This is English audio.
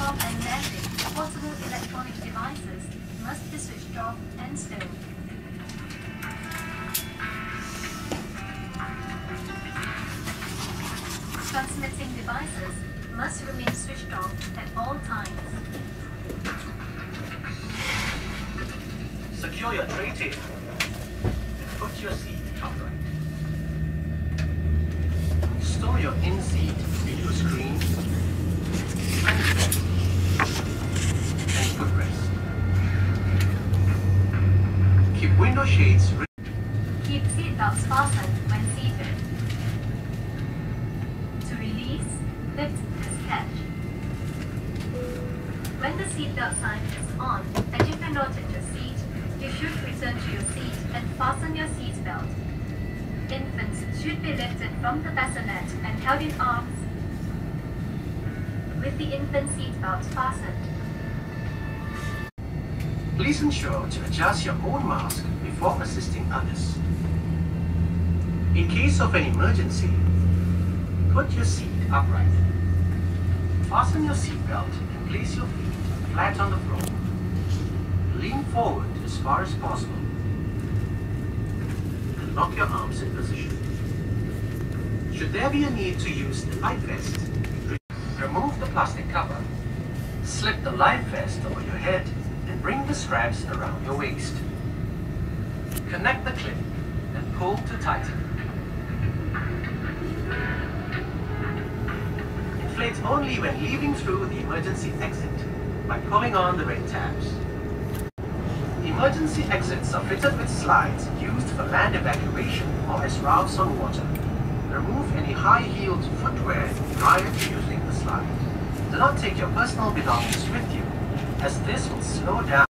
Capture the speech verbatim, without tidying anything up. desktop and netting, portable electronic devices must be switched off and stowed. Transmitting devices must remain switched off at all times. Secure your tray table and put your seat upright. Store your in-seat video screen and footrest. Keep window shades. Keep seat belts fastened when seated. To release, lift this catch. When the seatbelt sign is on and you cannot hit your seat, you should return to your seat and fasten your seatbelt. Infants should be lifted from the bassinet and held in arms with the infant seatbelt fastened. Please ensure to adjust your own mask before assisting others. In case of an emergency, put your seat upright. Fasten your seatbelt and place your feet flat on the floor. Lean forward as far as possible and lock your arms in position. Should there be a need to use the life vest, remove the plastic cover, slip the life vest over your head and bring the straps around your waist. Connect the clip and pull to tighten. Inflate only when leaving through the emergency exit by pulling on the red tabs. Emergency exits are fitted with slides used for land evacuation or as rafts on water. Remove any high-heeled footwear prior to using the slide. Do not take your personal belongings with you, as this will slow down.